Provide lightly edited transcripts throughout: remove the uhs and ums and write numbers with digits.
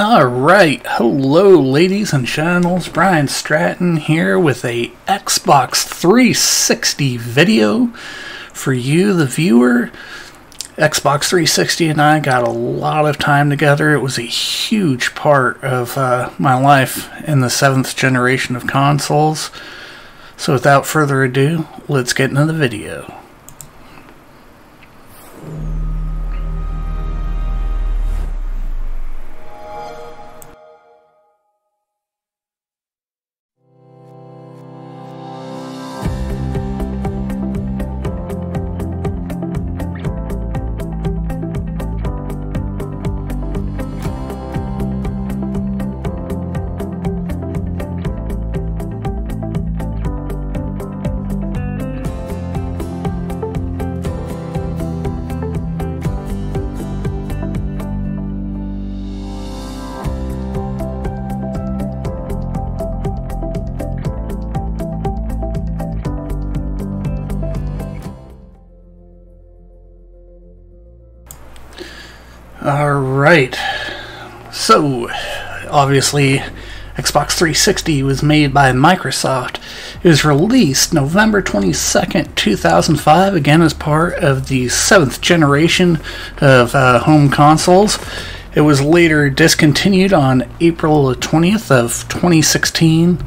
All right, hello ladies and channels, Brian Stratton here with a Xbox 360 video for you, the viewer. Xbox 360 and I got a lot of time together. It was a huge part of my life in the 7th generation of consoles. So without further ado, let's get into the video. Alright, so obviously Xbox 360 was made by Microsoft. It was released November 22nd, 2005, again as part of the 7th generation of home consoles. It was later discontinued on April 20th of 2016.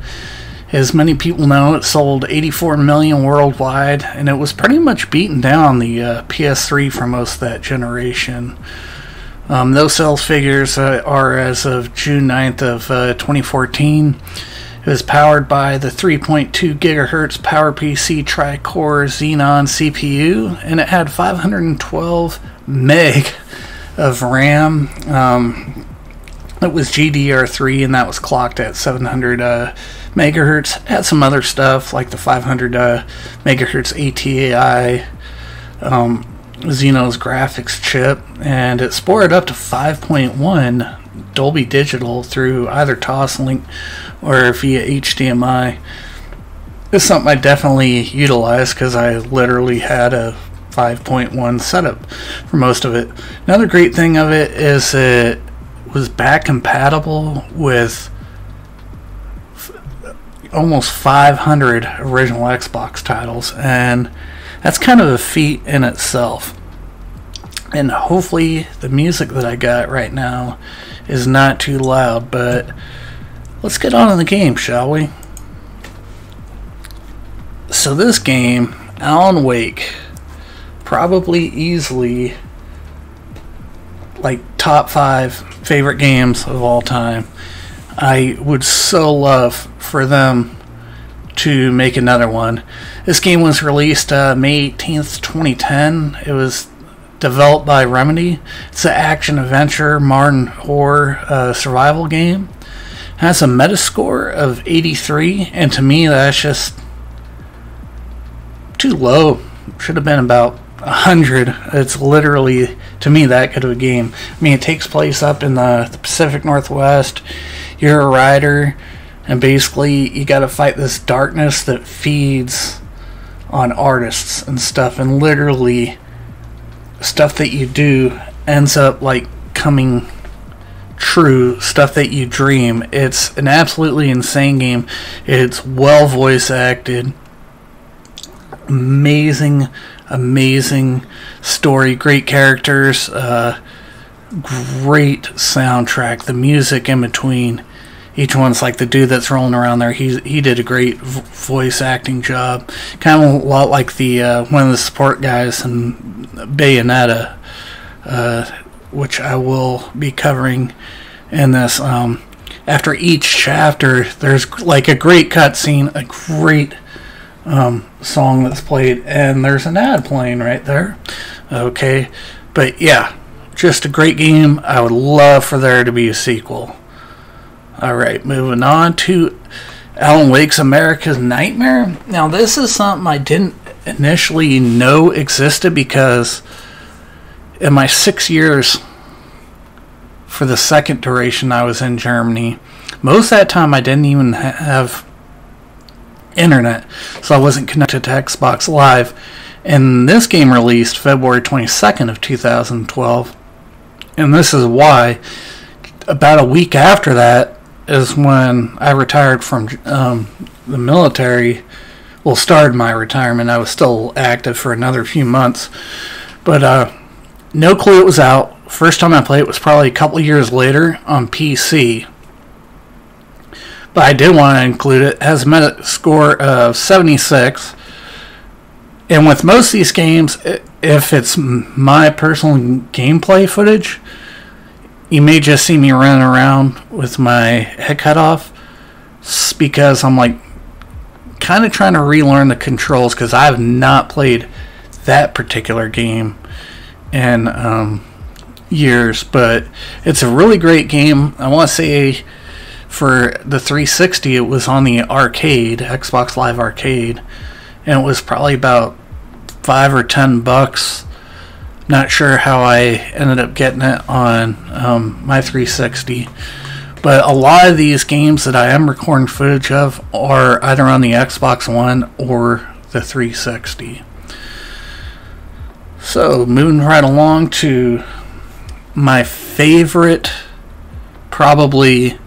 As many people know, it sold 84 million worldwide, and it was pretty much beaten down the PS3 for most of that generation. Those sales figures are as of June 9th of 2014. It was powered by the 3.2 GHz PowerPC Tri Core Xenon CPU, and it had 512 meg of RAM. It was GDR3, and that was clocked at 700 megahertz. It had some other stuff like the 500 megahertz ATAI. Xeno's graphics chip, and it supported up to 5.1 Dolby Digital through either Toslink or via HDMI. It's something I definitely utilized because I literally had a 5.1 setup for most of it. Another great thing of it is it was back compatible with almost 500 original Xbox titles, and that's kind of a feat in itself. And hopefully the music that I got right now is not too loud, but let's get on to the game, shall we? So this game, Alan Wake, probably easily like top 5 favorite games of all time. I would so love for them to make another one. This game was released May 18th, 2010. It was developed by Remedy. It's an action-adventure, modern horror survival game. It has a Metascore of 83, and to me that's just too low. Should have been about 100. It's literally, to me, that good of a game. I mean, it takes place up in the Pacific Northwest. You're a rider, and basically you gotta fight this darkness that feeds on artists and stuff, and literally stuff that you do ends up like coming true, stuff that you dream. It's an absolutely insane game. It's well voice acted, amazing story, great characters, great soundtrack, the music in between. Each one's like the dude that's rolling around there. He did a great voice acting job, kind of a lot like the one of the support guys in Bayonetta, which I will be covering in this. After each chapter, there's like a great cutscene, a great song that's played, and there's an ad playing right there. Okay, but yeah, just a great game. I would love for there to be a sequel. Alright, moving on to Alan Wake's America's Nightmare. Now, this is something I didn't initially know existed because in my 6 years for the second duration I was in Germany, most of that time I didn't even have internet, so I wasn't connected to Xbox Live. And this game released February 22nd of 2012, and this is why. about a week after that is when I retired from the military. Well, started my retirement. I was still active for another few months. But no clue it was out. First time I played it was probably a couple years later on PC. But I did want to include it. It has a meta score of 76. And with most of these games, if it's my personal gameplay footage, you may just see me running around with my head cut off because I'm like kind of trying to relearn the controls because I've not played that particular game in years. But it's a really great game. I want to say for the 360, it was on the arcade, Xbox Live Arcade, and it was probably about $5 or $10. Not sure how I ended up getting it on my 360, but a lot of these games that I am recording footage of are either on the Xbox One or the 360. So moving right along to my favorite, probably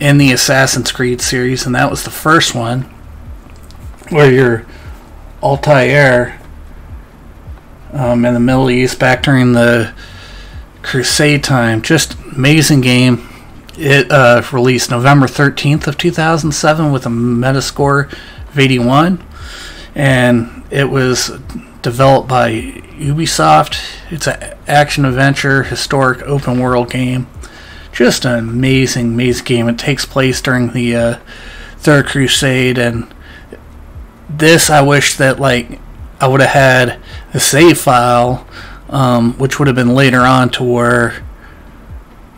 in the Assassin's Creed series, and that was the first one, where you're Altair in the Middle East back during the Crusade time. Just amazing game. It released November 13th of 2007 with a metascore of 81, and it was developed by Ubisoft. It's an action-adventure, historic open-world game. Just an amazing, amazing game. It takes place during the Third Crusade, and this I wish that like I would have had a save file, which would have been later on, to where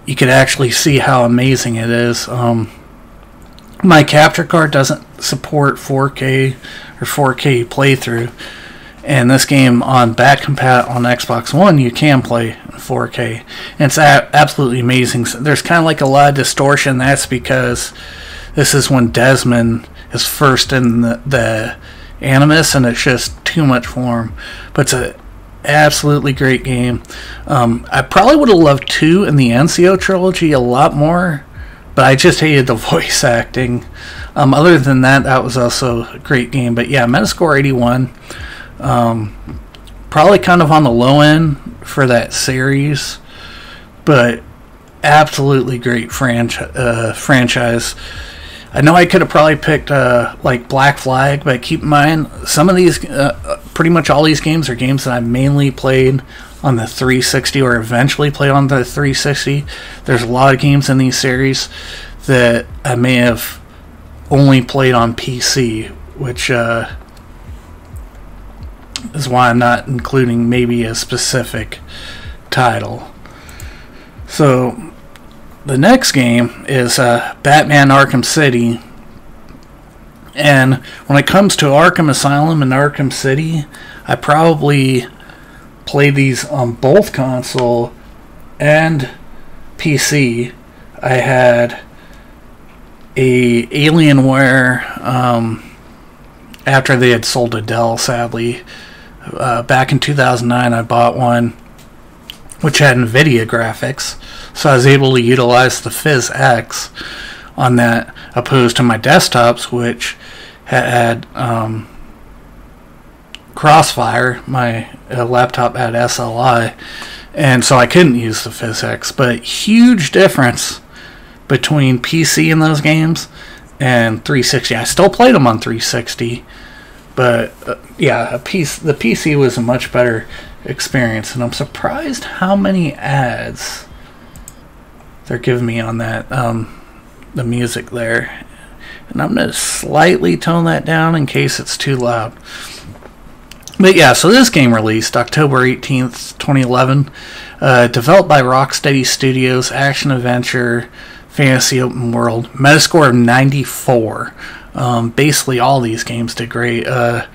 you could actually see how amazing it is. My capture card doesn't support 4K or 4K playthrough, and this game on back compat on Xbox One you can play 4K, and it's absolutely amazing. So there's kind of like a lot of distortion. That's because this is when Desmond is first in the Animus, and it's just too much for him. But it's an absolutely great game. I probably would have loved 2 in the NCO trilogy a lot more, but I just hated the voice acting. Other than that, that was also a great game. But yeah, metascore 81. Probably kind of on the low end for that series, but absolutely great franchise. I know I could have probably picked like Black Flag, but keep in mind some of these, pretty much all these games are games that I mainly played on the 360 or eventually played on the 360. There's a lot of games in these series that I may have only played on PC, which is why I'm not including maybe a specific title. So the next game is Batman Arkham City. And when it comes to Arkham Asylum and Arkham City, I probably played these on both console and PC. I had a Alienware, after they had sold to Dell, sadly. Back in 2009, I bought one which had NVIDIA graphics, so I was able to utilize the PhysX on that, opposed to my desktops, which had Crossfire. My laptop had SLI, and so I couldn't use the PhysX. But huge difference between PC in those games and 360. I still played them on 360, but yeah, the PC was a much better experience, and I'm surprised how many ads they're giving me on that, the music there. And I'm going to slightly tone that down in case it's too loud. But yeah, so this game released October 18th, 2011. Developed by Rocksteady Studios, action adventure, fantasy open world. Metascore of 94. Basically all these games did great. The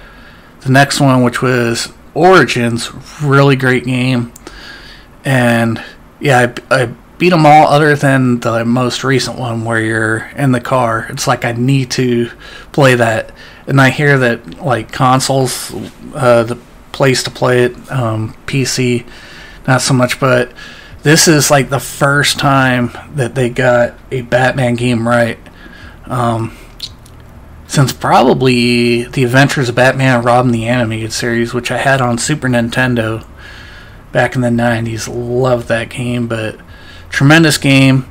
next one, which was Origins, really great game, and yeah, I beat them all other than the most recent one where you're in the car. It's like I need to play that, and I hear that like consoles, the place to play it, PC not so much, but this is like the first time that they got a Batman game right, since probably The Adventures of Batman Robin the Animated Series, which I had on Super Nintendo back in the 90s. Loved that game, but tremendous game.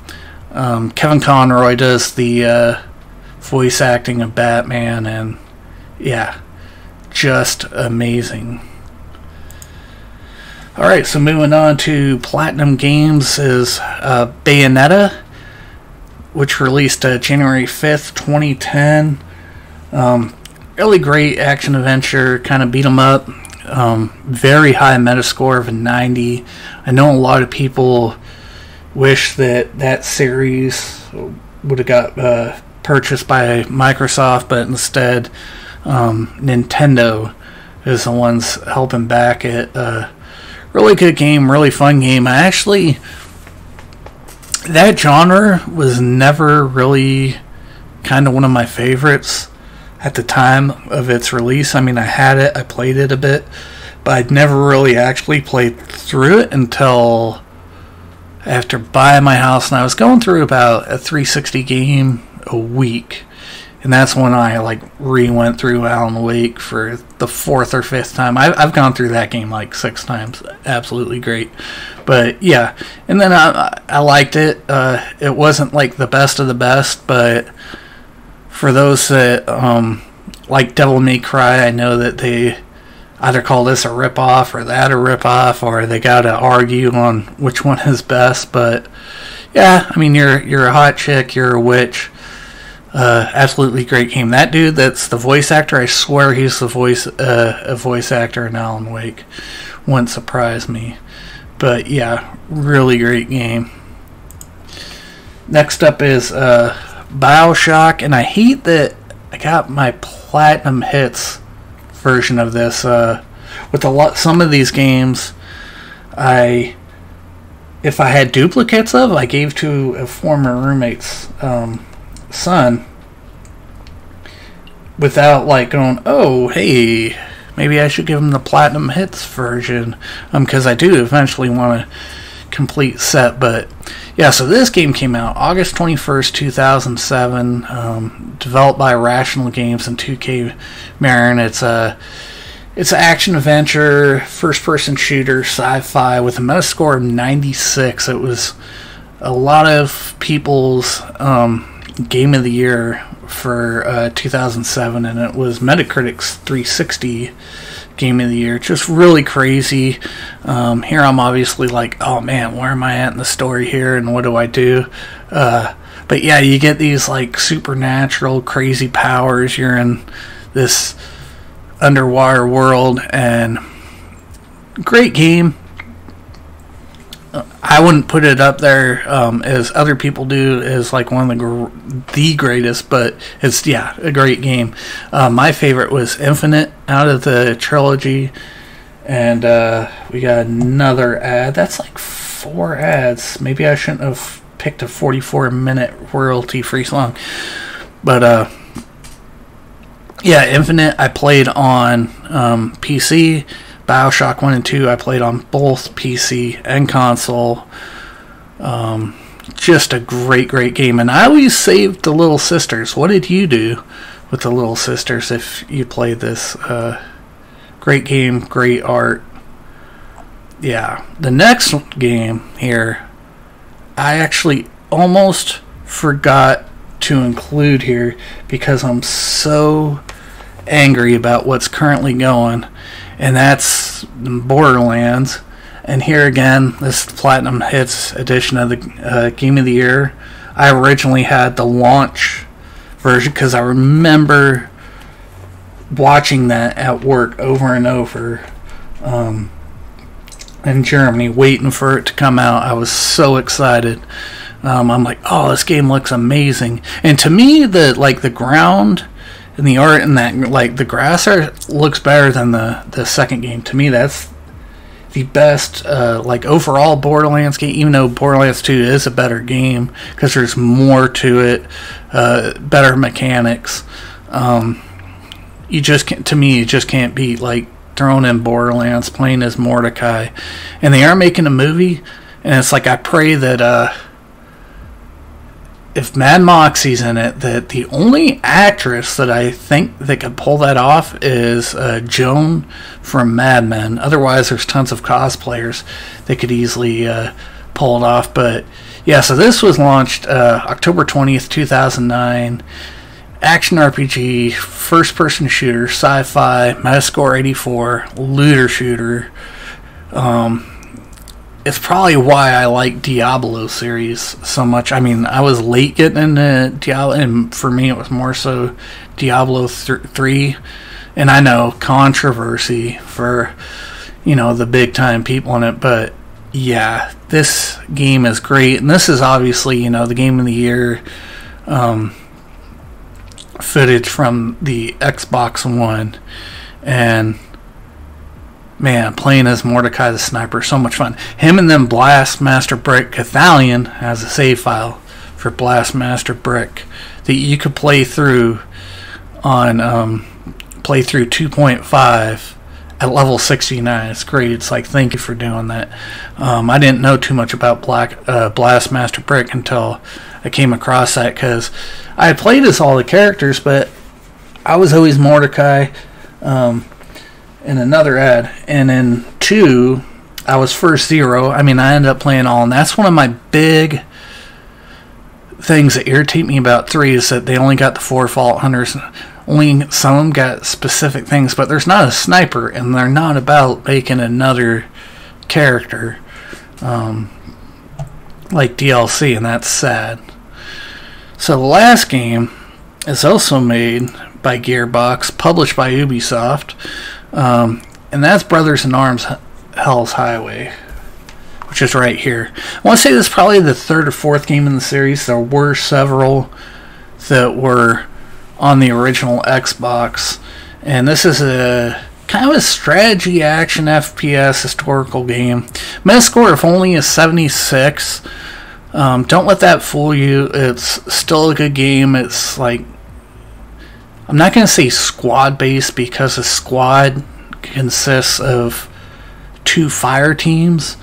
Kevin Conroy does the voice acting of Batman, and yeah, just amazing. Alright, so moving on to Platinum Games is Bayonetta, which released January 5th, 2010. Really great action adventure, kind of beat 'em up. Very high Metascore of a 90. I know a lot of people wish that that series would have got purchased by Microsoft, but instead Nintendo is the ones helping back it. Really good game, really fun game. I actually, that genre was never really kind of one of my favorites at the time of its release. I mean, I had it, I played it a bit, but I'd never really actually played through it until after buying my house, and I was going through about a 360 game a week, and that's when I like re-went through Alan Wake for the fourth or fifth time. I've gone through that game like 6 times. Absolutely great. But yeah, and then I liked it. It wasn't like the best of the best, but for those that like Devil May Cry, I know that they either call this a ripoff or that a ripoff, or they gotta argue on which one is best. But yeah, I mean, you're a hot chick, you're a witch. Absolutely great game. That dude, that's the voice actor. I swear he's the voice a voice actor in Alan Wake. Wouldn't surprise me. But yeah, really great game. Next up is Bioshock, and I hate that I got my Platinum Hits version of this. With a lot, some of these games, if I had duplicates of, I gave to a former roommate's son, without like going, oh hey, maybe I should give him the Platinum Hits version, because I do eventually want to complete set. But yeah, so this game came out August 21st, 2007, developed by Rational Games and 2K Marin. It's an action adventure, first person shooter, sci-fi with a Metascore of 96. It was a lot of people's Game of the Year for 2007, and it was Metacritic's 360 Game of the Year. Just really crazy. Here I'm obviously like, oh man, where am I at in the story here, and what do I do? But yeah, you get these like supernatural crazy powers. You're in this underwater world, and great game. I wouldn't put it up there as other people do as like one of the greatest, but it's, yeah, a great game. My favorite was Infinite out of the trilogy, and we got another ad. That's like 4 ads. Maybe I shouldn't have picked a 44-minute royalty-free song, but yeah, Infinite I played on PC. Bioshock 1 and 2 I played on both PC and console. Just a great game. And I always saved the Little Sisters. What did you do with the Little Sisters if you played this? Great game, great art. Yeah, the next game here I actually almost forgot to include here because I'm so angry about what's currently going, and that's Borderlands. And here again, this is the Platinum Hits edition of the Game of the Year. I originally had the launch version because I remember watching that at work over and over in Germany, waiting for it to come out. I was so excited. I'm like, oh, this game looks amazing. And to me, the ground and the art and that, like the grass art, looks better than the second game. To me, that's the best like overall Borderlands game, even though Borderlands 2 is a better game because there's more to it, better mechanics. You just can't, to me, you just can't beat like throwing in Borderlands, playing as Mordecai. And they are making a movie, And it's like, I pray that if Mad Moxie's in it, that the only actress that I think that could pull that off is Joan from Mad Men. Otherwise, there's tons of cosplayers that could easily pull it off. But yeah, so this was launched October 20th, 2009. Action RPG, first-person shooter, sci-fi, Metascore 84, looter shooter. It's probably why I like Diablo series so much. I mean, I was late getting into Diablo, and for me it was more so Diablo 3. And I know, controversy for, you know, the big-time people in it, but yeah, this game is great. And this is obviously, you know, the Game of the Year footage from the Xbox One, and man, playing as Mordecai the Sniper, so much fun. Him and then Blast Master Brick Cathalion has a save file for Blast Master Brick that you could play through on playthrough 2.5 at level 69. It's great. It's like, thank you for doing that. I didn't know too much about Blast Master Brick until I came across that, because I had played as all the characters, but I was always Mordecai in another ad. And in 2, I was first Zero. I mean, I ended up playing all, and that's one of my big things that irritate me about 3 is that they only got the 4 Fault Hunters. Only some of them got specific things, but there's not a sniper, and they're not about making another character like DLC, and that's sad. So the last game is also made by Gearbox, published by Ubisoft, and that's Brothers in Arms Hell's Highway, which is right here. I want to say this is probably the third or fourth game in the series. There were several that were on the original Xbox, and this is a kind of a strategy action FPS historical game. Metascore, if only, is 76. Don't let that fool you. It's still a good game. It's like, I'm not going to say squad based, because a squad consists of 2 fire teams,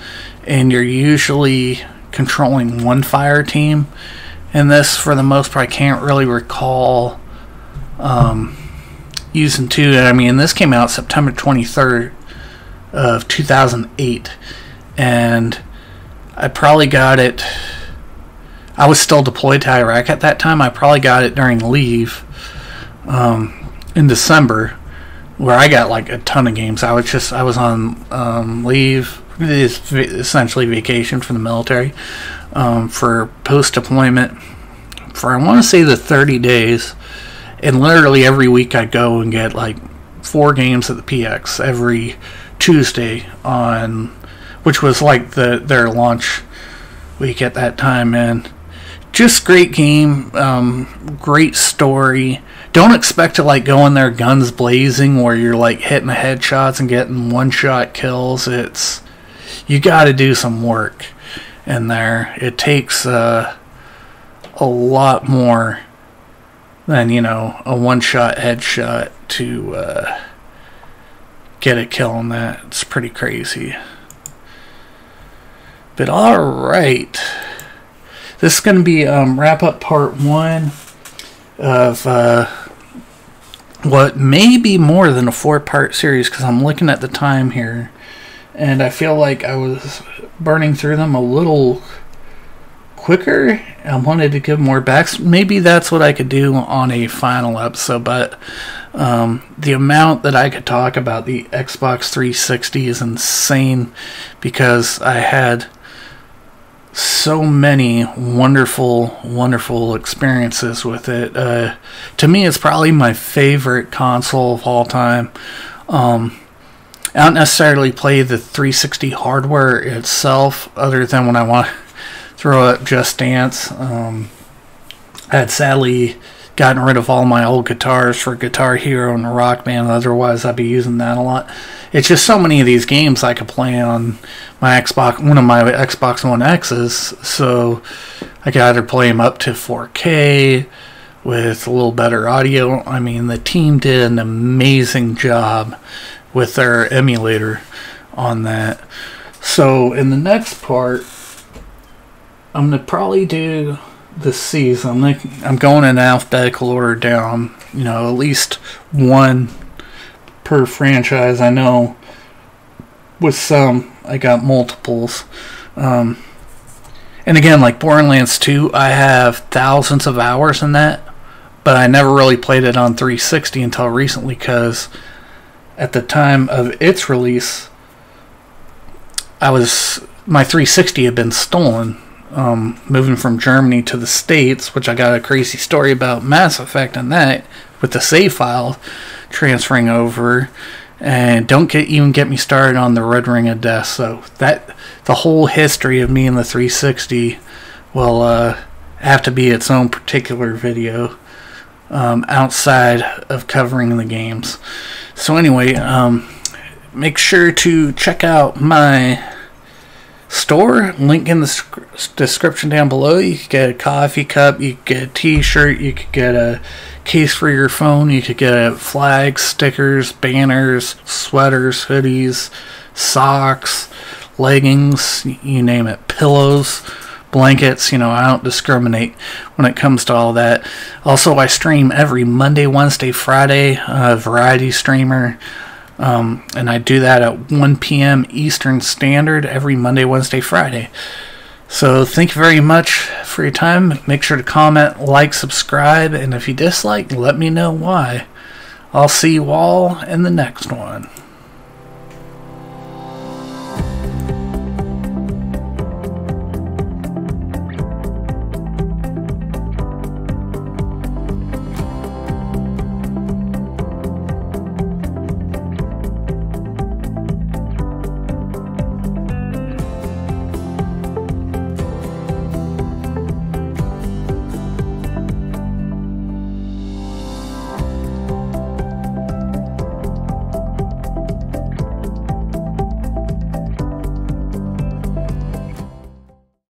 and you're usually controlling 1 fire team. And this, for the most part, I can't really recall using 2. I mean, this came out September 23rd of 2008, and I probably got it, I was still deployed to Iraq at that time, I probably got it during leave in December, where I got like a ton of games. I was on leave, essentially vacation from the military, for post-deployment, for I want to say the 30 days. And literally every week I go and get like 4 games at the PX every Tuesday, on which was like their launch week at that time. And just great game, great story. Don't expect to like go in there guns blazing, where you're like hitting the headshots and getting one-shot kills. It's, you got to do some work in there. It takes a lot more than, you know, a one-shot headshot to get a kill on that. It's pretty crazy. But alright, this is going to be wrap-up part 1 of what may be more than a 4-part series, because I'm looking at the time here, and I feel like I was burning through them a little quicker. I wanted to give more backs. Maybe that's what I could do on a final episode, but the amount that I could talk about the Xbox 360 is insane, because I had so many wonderful, wonderful experiences with it. To me, it's probably my favorite console of all time. I don't necessarily play the 360 hardware itself, other than when I want throw up Just Dance. I had sadly gotten rid of all my old guitars for Guitar Hero and Rock Band, otherwise I'd be using that a lot. It's just so many of these games I could play on my Xbox, one of my Xbox One X's, so I could either play them up to 4K with a little better audio. I mean, the team did an amazing job with their emulator on that. So in the next part, I'm going to probably do this season. I'm going in alphabetical order down, you know, at least one per franchise. I know with some, I got multiples. And again, like Borderlands 2, I have thousands of hours in that, but I never really played it on 360 until recently, because at the time of its release, my 360 had been stolen, moving from Germany to the States, which I got a crazy story about Mass Effect and that, with the save file transferring over. And don't even get me started on the Red Ring of Death. So that the whole history of me and the 360 will have to be its own particular video, outside of covering the games. So anyway, make sure to check out my store, link in the description down below. You could get a coffee cup, you could get a t-shirt, you could get a case for your phone, you could get flags, stickers, banners, sweaters, hoodies, socks, leggings, you name it, pillows, blankets, you know, I don't discriminate when it comes to all that. Also, I stream every Monday, Wednesday, Friday, variety streamer. And I do that at 1 p.m. Eastern Standard every Monday, Wednesday, Friday. So thank you very much for your time. Make sure to comment, like, subscribe, and if you dislike, let me know why. I'll see you all in the next one.